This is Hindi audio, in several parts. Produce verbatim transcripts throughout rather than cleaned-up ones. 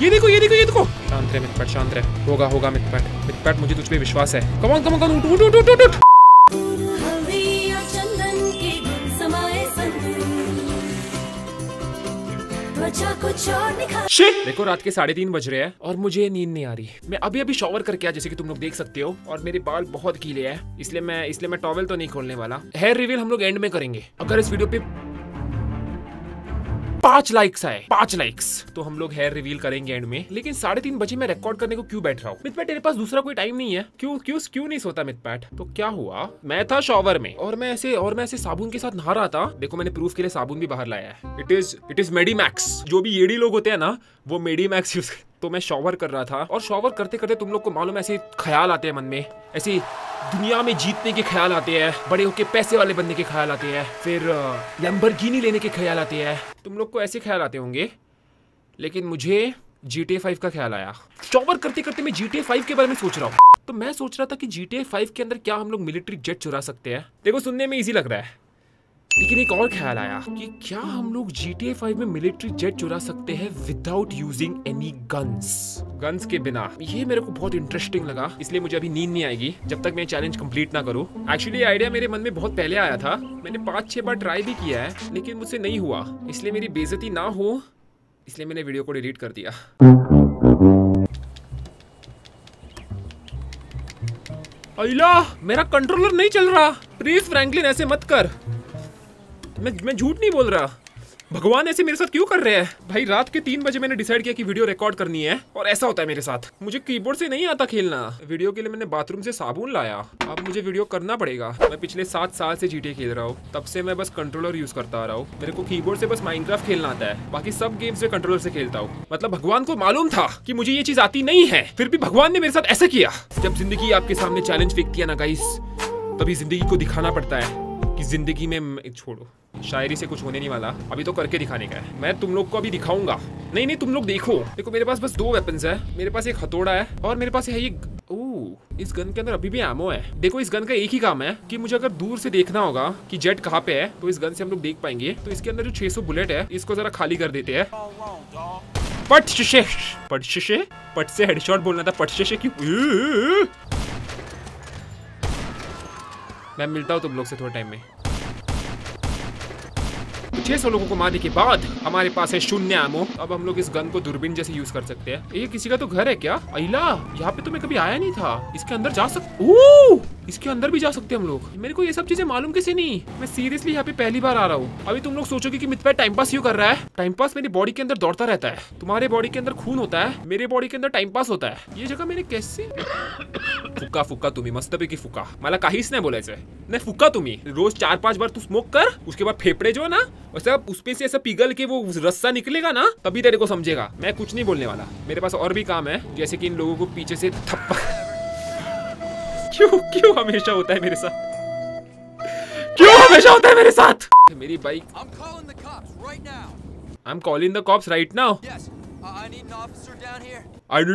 ये देखो ये देखो ये देखो। शांत रहे मिथपैट, शांत रहे, होगा होगा मिथपैट, मिथपैट मुझे तुझ पे विश्वास है। कम ऑन कम ऑन उठ उठ उठ उठ उठ। शिट, देखो रात के साढ़े तीन बज रहे हैं और मुझे नींद नहीं आ रही। मैं अभी अभी शॉवर करके आया, जैसे कि तुम लोग देख सकते हो, और मेरे बाल बहुत गीले हैं, इसलिए मैं इसलिए मैं टॉवेल तो नहीं खोलने वाला। हेयर रिवील हम लोग एंड में करेंगे। अगर इस वीडियो पे पांच लाइक्स आए, पांच लाइक्स, तो हम लोग हेयर रिवील करेंगे एंड में। लेकिन साढ़े तीन बजे मैं रिकॉर्ड करने को क्यों बैठ रहा हूँ मिथपैट? तेरे पास दूसरा कोई टाइम नहीं है? क्यों क्यों क्यों नहीं सोता मिथपैट? तो क्या हुआ, मैं था शॉवर में और मैं ऐसे और मैं ऐसे साबुन के साथ नहा रहा था। देखो मैंने प्रूफ के लिए साबुन भी बाहर लाया है। It is it is Medimax. जो भी येडी लोग होते हैं ना, वो मेडीमैक्स यूज। तो मैं शॉवर कर रहा था और शॉवर करते करते तुम लोग को मालूम है ऐसे ख्याल आते हैं मन में, ऐसे दुनिया में जीतने के ख्याल आते हैं, बड़े होके पैसे वाले बनने के ख्याल आते हैं, फिर लैम्बोर्गिनी लेने के ख्याल आते हैं। तुम लोग को ऐसे ख्याल आते होंगे, लेकिन मुझे जी टी ए फाइव का ख्याल आया। शॉवर करते करते मैं जी टी ए फाइव के बारे में सोच रहा हूँ। तो मैं सोच रहा था कि जी टी ए फाइव के अंदर क्या हम लोग मिलिट्री जेट चुरा सकते हैं। देखो सुनने में ईजी लग रहा है, लेकिन एक और ख्याल आया कि क्या हम लोग जी टी ए फाइव में मिलिट्री जेट चुरा सकते हैं without using any guns, guns के बिना। ये मेरे को बहुत इंटरेस्टिंग लगा, इसलिए मुझे अभी नींद नहीं आएगी जब तक मैं चैलेंज कंप्लीट ना करूं। एक्चुअली आइडिया मेरे मन में बहुत पहले आया था, मैंने पाँच छः बार ट्राई भी किया है, लेकिन मुझसे नहीं हुआ। इसलिए मेरी बेइज्जती ना हो, इसलिए मैंने वीडियो को डिलीट कर दिया। अला, मेरा कंट्रोलर नहीं चल रहा। प्लीज फ्रैंकलिन ऐसे मत कर, मैं मैं झूठ नहीं बोल रहा। भगवान ऐसे मेरे साथ क्यों कर रहे हैं भाई? रात के तीन बजे मैंने डिसाइड किया कि वीडियो रिकॉर्ड करनी है और ऐसा होता है मेरे साथ। मुझे कीबोर्ड से नहीं आता खेलना। वीडियो के लिए मैंने बाथरूम से साबुन लाया, अब मुझे वीडियो करना पड़ेगा। मैं पिछले सात साल से जी टी ए खेल रहा हूँ, तब से मैं बस कंट्रोलर यूज करता आ रहा हूँ। मेरे को कीबोर्ड से बस माइनक्राफ्ट खेलना आता है, बाकी सब गेम्स में कंट्रोलर से खेलता हूँ। मतलब भगवान को मालूम था कि मुझे ये चीज आती नहीं है, फिर भी भगवान ने मेरे साथ ऐसा किया। जब जिंदगी आपके सामने चैलेंज फेंकती है ना गाइस, तभी जिंदगी को दिखाना पड़ता है कि जिंदगी में छोड़ो, शायरी से कुछ होने नहीं वाला। अभी तो करके दिखाने का है, मैं तुम लोग को अभी दिखाऊंगा। नहीं नहीं तुम लोग देखो, देखो मेरे पास बस दो वेपन्स है। मेरे पास एक हथौड़ा है और मेरे पास है ये। ओह, इस गन के अंदर अभी भी एमो है। देखो इस गन का एक ही काम है कि मुझे अगर दूर से देखना होगा कि जेट कहाँ पे है, तो इस गन से हम लोग देख पाएंगे। तो इसके अंदर जो छह सौ बुलेट है, इसको जरा खाली कर देते हैं। पट शीशे, पट शीशे, पट से हेडशॉट बोलना था, पट शीशे क्यों? मैं मिलता हूँ तुम लोग से थोड़े टाइम में। छह सौ लोगों को मारने के बाद हमारे पास है शून्य एमो। अब हम लोग इस गन को दूरबीन जैसे यूज कर सकते हैं। ये किसी का तो घर है क्या? अहिला, यहाँ पे तो मैं कभी आया नहीं था। इसके अंदर जा सकते? ओह, इसके अंदर भी जा सकते हैं हम लोग। मेरे को ये सब चीजें मालूम कैसे नहीं? मैं सीरियसली यहाँ पे पहली बार आ रहा हूँ। अभी तुम लोग सोचोगे कि मिथपैट टाइम पास क्यों कर रहा है। टाइम पास मेरी बॉडी के अंदर दौड़ता रहता है, तुम्हारे बॉडी के अंदर खून होता है, मेरे बॉडी के अंदर टाइम पास होता है। ये जगह मैंने कैसे फुका फुका तुम्ही मस्त पैकी फुका, मला काहीच नाही बोलायचं। नाही फुका तुम्ही रोज चार पांच बार तू स्मोक कर, उसके बाद फेफड़े जो है ना वैसा उसमें से ऐसा पिघल के वो रस्सा निकलेगा ना, तभी तेरे को समझेगा। मैं कुछ नहीं बोलने वाला, मेरे पास और भी काम है, जैसे कि इन लोगों को पीछे से थप्पड़। क्यों क्यों हमेशा होता है मेरे साथ? क्यों हमेशा होता है मेरे साथ? मेरी bike. I am calling the cops right now. I need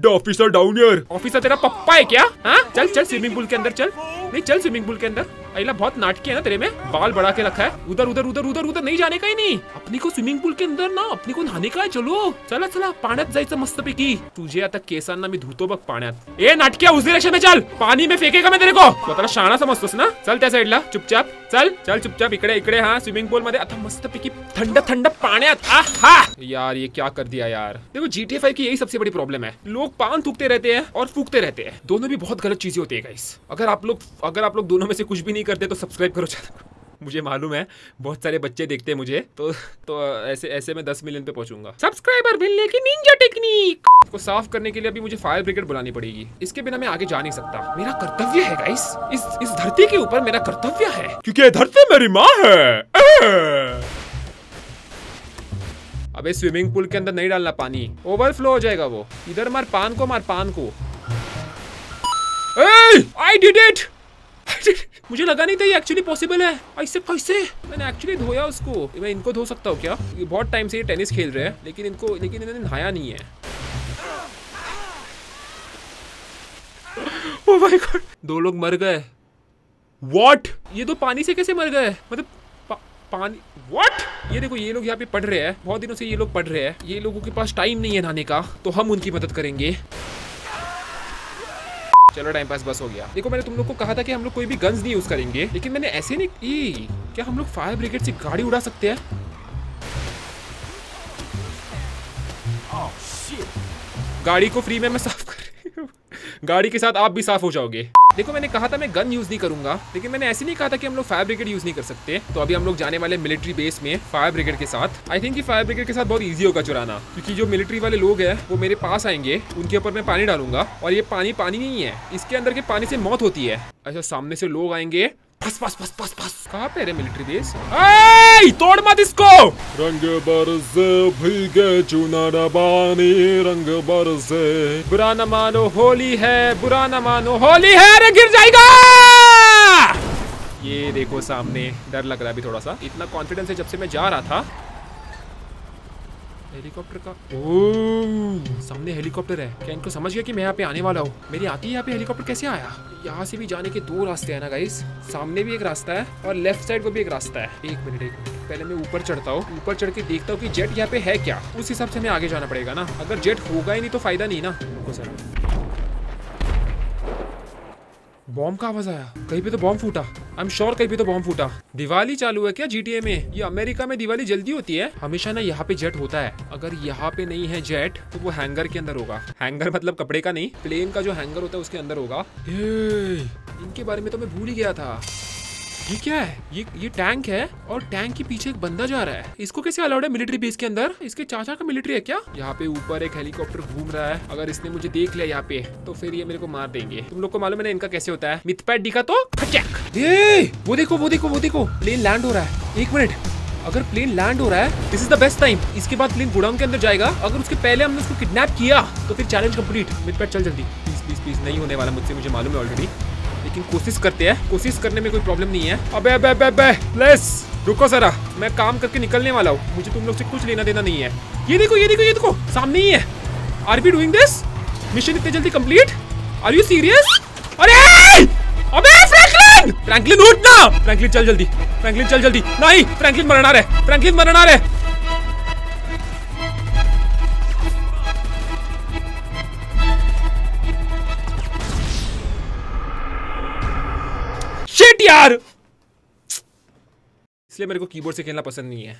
the officer down here. Officer तेरा पप्पा है क्या? हाँ चल चल स्विमिंग पूल के अंदर चल। नहीं चल स्विमिंग पूल के अंदर। अहिला बहुत नाटकी है ना तेरे में, बाल बढ़ा के रखा है। उधर उधर उधर उधर उधर नहीं जाने का ही नहीं। अपने को स्विमिंग पूल के अंदर ना अपने को नहाने का है। चलो चला चला पाण्यात जायचं मस्तपैकी। तुझे आता केसांना मी धुतो बघ पाण्यात। ए नाटक्या उस डायरेक्शन में चल, पानी में फेकेगा मैं तेरे को। स्वतःला शाणा समजतोस ना, चल त्या साइडला चुपचाप, चल चल चुपचाप इकडे इकडे। हाँ स्विमिंग पूल मध्ये आता मस्तपैकी थंड थंड पाण्यात। आहा यार ये क्या कर दिया यार। देखो जी टी ए फाइव की यही सबसे बड़ी प्रॉब्लम है, लोग पान थूकते रहते हैं और फूकते रहते हैं, दोनों भी बहुत गलत चीजें होती है गाइस। अगर आप लोग अगर आप लोग दोनों में से कुछ भी नहीं करते तो सब्सक्राइब करो चैनल को। मुझे मालूम है बहुत सारे बच्चे देखते हैं मुझे, तो तो ऐसे ऐसे मैं दस मिलियन पे पहुंचूंगा सब्सक्राइबर मिलने की निंजा टेक्निक को साफ करने के लिए। अभी मुझे फायर ब्रिगेड बुलानी पड़ेगी, इसके बिना मैं आगे जा नहीं सकता। मेरा कर्तव्य है गाइस, इस इस धरती के ऊपर मेरा कर्तव्य है, क्योंकि ये धरती मेरी माँ है। अबे स्विमिंग पूल के अंदर नहीं डालना पानी, ओवरफ्लो हो जाएगा वो। इधर मार पान को, मार पान को। I did it. मुझे लगा नहीं था ये एक्चुअली पॉसिबल है। ऐसे कैसे? मैंने एक्चुअली धोया उसको। मैं इनको धो सकता हूँ क्या? ये बहुत टाइम से ये टेनिस खेल रहे हैं, लेकिन इनको लेकिन इन्होंने नहाया नहीं है। ओह माय गॉड, दो लोग मर गए। व्हाट? ये दो पानी से कैसे मर गए? मतलब पानी। व्हाट? ये देखो ये लोग यहाँ पे पढ़ रहे हैं, बहुत दिनों से ये लोग पढ़ रहे हैं। ये लोगों के पास टाइम नहीं है नहाने का, तो हम उनकी मदद करेंगे। चलो टाइम पास बस हो गया। देखो मैंने तुम लोग को कहा था कि हम लोग कोई भी गन्स नहीं यूज करेंगे, लेकिन मैंने ऐसे नहीं। ई, क्या हम लोग फायर ब्रिगेड से गाड़ी उड़ा सकते हैं? गाड़ी को फ्री में मैं साफ कर गाड़ी के साथ आप भी साफ हो जाओगे। देखो मैंने कहा था मैं गन यूज नहीं करूंगा, लेकिन मैंने ऐसे नहीं कहा था कि हम लोग फायर ब्रिगेड यूज नहीं कर सकते। तो अभी हम लोग जाने वाले मिलिट्री बेस में फायर ब्रिगेड के साथ। आई थिंक कि फायर ब्रिगेड के साथ बहुत इजी होगा चुराना, क्योंकि जो मिलिट्री वाले लोग हैं वो मेरे पास आएंगे, उनके ऊपर मैं पानी डालूंगा। और ये पानी पानी नहीं है, इसके अंदर के पानी से मौत होती है। अच्छा सामने से लोग आएंगे। फस फस फस फस फस। कहाँ पे है मिलिट्री बेस? ए तोड़ मत इसको। रंग बरसे भीगे चुनरबानी, रंग बरसे। बुरा न मानो होली है, बुरा न मानो होली है। अरे गिर जाएगा। ये देखो सामने, डर लग रहा है अभी थोड़ा सा। इतना कॉन्फिडेंस है जब से मैं जा रहा था। हेलीकॉप्टर का ओह, सामने हेलीकॉप्टर है। क्या इनको समझ गया कि मैं यहाँ पे आने वाला हूँ? मेरी आती है यहाँ पे। हेलीकॉप्टर कैसे आया? यहाँ से भी जाने के दो रास्ते हैं ना गाइस, सामने भी एक रास्ता है और लेफ्ट साइड को भी एक रास्ता है। एक मिनट एक मिनट पहले मैं ऊपर चढ़ता हूँ, ऊपर चढ़ के देखता हूँ कि जेट यहाँ पे है क्या। उस हिसाब से हमें आगे जाना पड़ेगा ना, अगर जेट होगा ही नहीं तो फायदा नहीं ना। रुको सर, बॉम्ब का आवाज आया। कहीं पे तो बॉम्ब फूटा। आई एम श्योर कहीं पे तो बॉम्ब फूटा। दिवाली चालू है क्या जीटीए में? ये अमेरिका में दिवाली जल्दी होती है हमेशा ना। यहाँ पे जेट होता है। अगर यहाँ पे नहीं है जेट तो वो हैंगर के अंदर होगा। हैंगर मतलब कपड़े का नहीं, प्लेन का जो हैंगर होता है उसके अंदर होगा। इनके बारे में तो मैं भूल ही गया था। ये क्या है? ये ये टैंक है और टैंक के पीछे एक बंदा जा रहा है। इसको कैसे अलाउड है मिलिट्री बेस के अंदर? इसके चाचा का मिलिट्री है क्या? यहाँ पे ऊपर एक हेलीकॉप्टर घूम रहा है। अगर इसने मुझे देख लिया यहाँ पे तो फिर ये मेरे को मार देंगे। तुम लोग को मालूम है ना इनका कैसे होता है। मिथपैट दिखा तो खचैक। ये वो देखो वो देखो वो देखो, प्लेन लैंड हो रहा है। एक मिनट, अगर प्लेन लैंड हो रहा है this is the best time. इसके बाद प्लेन गोडाउन के अंदर जाएगा। अगर उसके पहले हमने उसको किडनैप किया तो फिर चैलेंज कम्प्लीट। मिथपैट चल जल्दी। प्लीज प्लीज प्लीज, नहीं होने वाला मुझसे, मुझे मालूम है ऑलरेडी, लेकिन कोशिश करते हैं। कोशिश करने में कोई प्रॉब्लम नहीं है। अबे अबे अबे अबे प्लीज रुको जरा, मैं काम करके निकलने वाला हूँ। मुझे तुम लोग से कुछ लेना देना नहीं है। ये देखो ये देखो ये देखो, सामने ही है। Are we doing this mission इतने जल्दी कंप्लीट? Are you serious? अरे अबे फ्रैंकलिन, फ्रैंकलिन उठ ना। फ्रैंकलिन चल जल्दी, फ्रैंकलिन चल जल्दी। नहीं फ्रैंकलिन मरना रे, फ्रैंकलिन मरना रे। यार इसलिए मेरे को कीबोर्ड से खेलना पसंद नहीं है।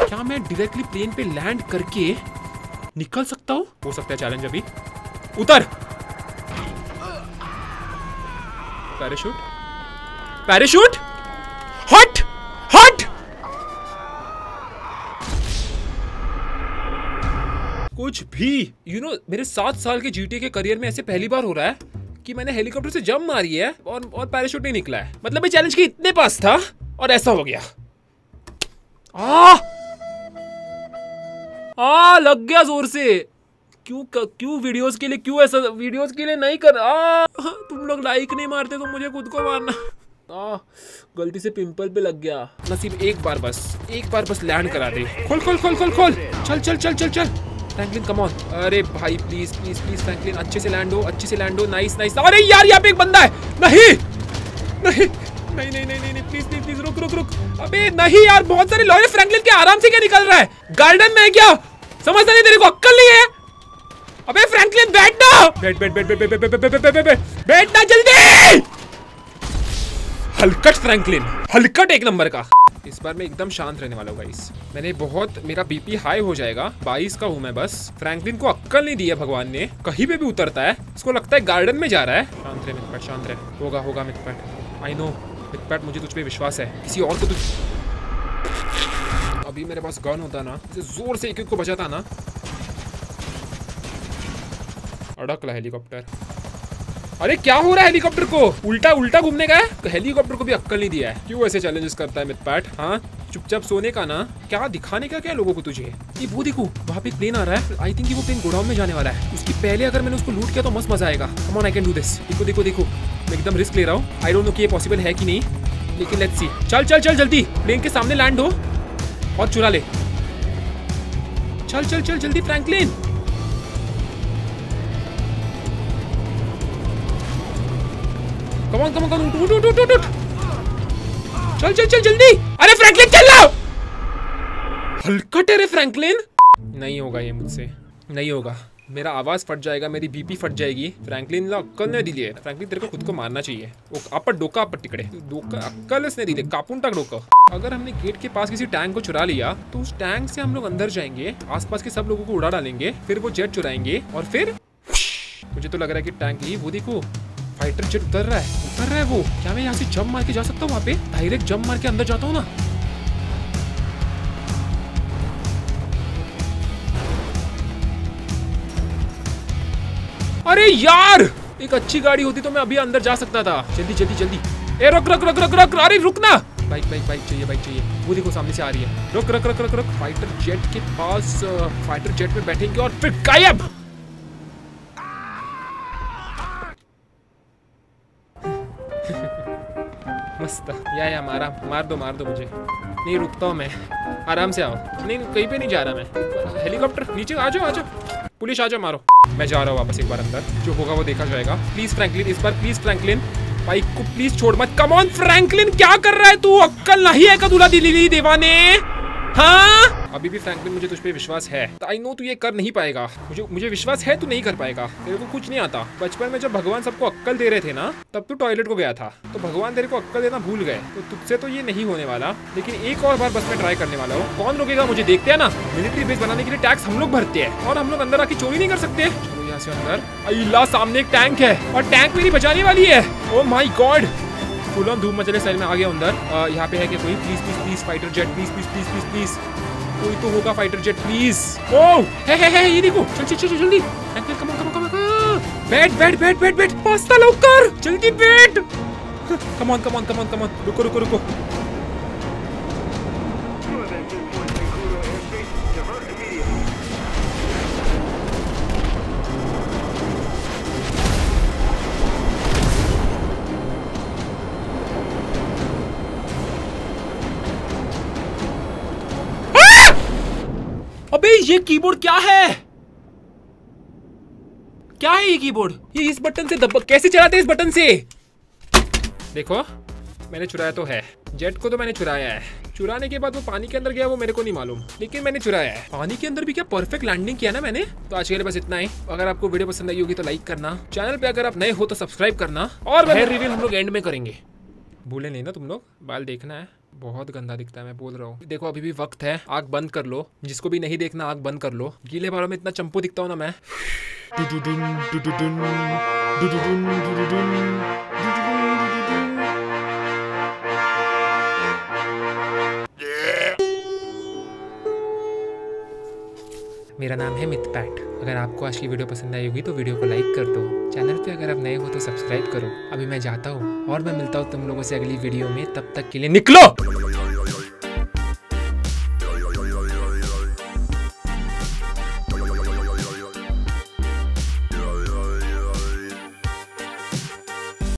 क्या मैं डायरेक्टली प्लेन पे लैंड करके निकल सकता हूं? हो सकता है चैलेंज। अभी उतर। Parachute parachute. हट हट, कुछ भी यू you नो know, मेरे सात साल के जीटीए के करियर में ऐसे पहली बार हो रहा है कि मैंने हेलीकॉप्टर से जंप मारी है और और पैराशूट नहीं निकला है। मतलब मैं चैलेंज के इतने पास था और ऐसा हो गया। आ, आ लग गया जोर से। क्यों क्यों वीडियोस के लिए क्यों ऐसा? वीडियोस के लिए नहीं कर। आ तुम लोग लाइक नहीं मारते तो मुझे खुद को मारना। आ, गलती से पिंपल पे लग गया। नसीब एक बार बस, एक बार बस लैंड करा दे। खोल खोल खोल खोल खोल। चल चल चल चल चल। Franklin come on. अरे भाई प्लीज प्लीज प्लीज फ्रैंकलिन, अच्छे से लैंड हो, अच्छे से लैंड हो। Nice nice. अरे यार यहाँ पे एक बंदा है। नहीं नहीं नहीं नहीं नहीं नहीं प्लीज प्लीज प्लीज रुक रुक रुक। अबे नहीं यार, बहुत सारे लॉयर। फ्रैंकलिन के आराम से क्या निकल रहा है? गार्डन में है क्या? समझता नहीं, तेरे को अक्कल नहीं है? अबे फ्रैंकलिन बैठ ना, बैठ बैठ बैठ बैठ बैठ बैठ बैठ ना जल्दी। हलकट फ्रैंकलिन, हलकट एक नंबर का। इस बार मैं एकदम शांत रहने वाला हूँ गाइस। मैंने बहुत, मेरा बीपी हाई हो जाएगा। बाईस का हूँ मैं बस। फ्रैंकलिन को अक्कल नहीं दिया भगवान ने, कहीं पे भी उतरता है। इसको लगता है गार्डन में जा रहा है। शांत रहे मिथपैट, शांत रहे। होगा होगा मिथपैट, आई नो मिथपैट, मुझे तुझ पे विश्वास है। किसी और को तुझ, अभी मेरे पास गन होता ना, जोर से एक एक को बचाता ना। अड़कला हेलीकॉप्टर। अरे क्या हो रहा है? हेलीकॉप्टर को उल्टा उल्टा घूमने का है। हेलीकॉप्टर को भी अक्कल नहीं दिया है। क्यों ऐसे चैलेंजेस करता है मिथपैट? हाँ चुपचाप सोने का ना, क्या दिखाने का क्या लोगों को तुझे? ये वो देखो वहाँ पे एक प्लेन आ रहा है। आई थिंक वो प्लेन गोडाउन में जाने वाला है। उसके पहले अगर मैंने उसको लूट किया तो मस्त मजा आएगा। Come on I can do this. देखो देखो देखो, मैं एकदम रिस्क ले रहा हूँ। आई डोंट नो कि ये पॉसिबल है कि नहीं, लेकिन लेट्स सी। चल चल चल जल्दी, प्लेन के सामने लैंड हो और चुरा ले। चल चल चल जल्दी Franklin. Come on come on, उठ उठ उठ उठ उठ। चल चल चल जल्दी। अरे फ्रैंकलिन चल रहा हल्का टेरे फ्रैंकलिन। नहीं होगा ये मुझसे, नहीं होगा। मेरा आवाज फट जाएगा, मेरी बीपी फट जाएगी। फ्रैंकलिन ला अक्कल ने दिली है। फ्रैंकलिन तेरे को खुद को मारना चाहिए। वो आप डोका आप टिकड़े डोका अक्कल इसने दिले कापून तक डोका। अगर हमने गेट के पास किसी टैंक को चुरा लिया तो उस टैंक से हम लोग अंदर जाएंगे, आसपास के सब लोगों को उड़ा डालेंगे, फिर वो जेट चुराएंगे और फिर मुझे तो लग रहा है कि टैंक ही वो देखो फाइटर जेट उतर रहा है, उतर रहा है वो। क्या मैं यहाँ से जंप मार के जा सकता हूँ? वहाँ पे डायरेक्ट जंप मार के अंदर जाता हूँ ना। अरे यार एक अच्छी गाड़ी होती तो मैं अभी अंदर जा सकता था। जल्दी जल्दी जल्दी ए रुक रुक रुक रुक रुक अरे रुकना। बाइक बाइक बाइक चाहिए, बाइक चाहिए। वो देखो सामने से आ रही है। रुक रुक रुक रुक रुक फाइटर जेट के पास, फाइटर जेट में बैठेंगे और फिर गायब। मस्त या, या मारा, मार दो मार दो मुझे। नहीं रुकता हूँ मैं, आराम से आओ। नहीं कहीं पे नहीं जा रहा मैं। हेलीकॉप्टर नीचे आ जाओ आ जाओ, पुलिस आ जाओ, मारो। मैं जा रहा हूँ वापस एक बार अंदर, जो होगा वो देखा जाएगा। प्लीज फ्रैंकलिन इस बार, प्लीज फ्रैंकलिन बाइक को प्लीज छोड़ मत। कम ऑन फ्रैंकलिन क्या कर रहा है तू? अक्कल नहीं है का दूल्हा दिली देवाने? हाँ अभी भी फ्रैंकलिन मुझे तुझ पे विश्वास है। आई नो तू ये कर नहीं पाएगा, मुझे मुझे विश्वास है तू नहीं कर पाएगा। तेरे को कुछ नहीं आता। बचपन में जब भगवान सबको अक्कल दे रहे थे ना तब तू टॉयलेट को गया था, तो भगवान तेरे को अक्कल देना भूल गए। तो तुझसे तो ये नहीं होने वाला, लेकिन एक और बार बस मैं ट्राई करने वाला हूँ। कौन रोकेगा मुझे? देखते है ना, मिलिट्री बेस बनाने के लिए टैक्स हम लोग भरते हैं और हम लोग अंदर आके चोरी नहीं कर सकते। चलो यहाँ से अंदर। अल्लाह सामने एक टैंक है और टैंक मेरी बचाने वाली है। Oh my god full on धूम मचले साइड में आ गया अंदर। यहाँ पे है क्या कोई? Please please please fighter jet please please please please please कोई तो होगा फाइटर जेट प्लीज। ओह है है है ये देखो, चल चल चल जल्दी अंकल कम कम कम कम बैठ बैठ बैठ बैठ बैठ पास्ता लौकर जल्दी बैठ। Come on come on come on come on रुको रुको रुको। ये कीबोर्ड क्या है? क्या है ये कीबोर्ड? ये इस बटन से दब कैसे चलाते हैं? इस बटन से देखो मैंने चुराया तो है जेट को, तो मैंने चुराया है। चुराने के बाद वो पानी के अंदर गया, वो मेरे को नहीं मालूम, लेकिन मैंने चुराया है। पानी के अंदर भी क्या परफेक्ट लैंडिंग किया ना मैंने। तो आज के लिए बस इतना ही। अगर आपको वीडियो पसंद आई होगी तो लाइक करना, चैनल पे अगर आप नए हो तो सब्सक्राइब करना। और रिवील हम लोग एंड में करेंगे, भूले नहीं ना तुम लोग। बाल देखना है, बहुत गंदा दिखता है, मैं बोल रहा हूँ। देखो अभी भी वक्त है, आग बंद कर लो। जिसको भी नहीं देखना आग बंद कर लो। गीले बालों में इतना चंपू दिखता हूँ ना मैं। मेरा नाम है मिथपैट। अगर आपको आज की वीडियो पसंद आई होगी तो वीडियो को लाइक कर दो। चैनल पे अगर आप नए हो तो सब्सक्राइब करो। अभी मैं जाता हूँ और मैं मिलता हूँ तुम लोगों से अगली वीडियो में। तब तक के लिए निकलो।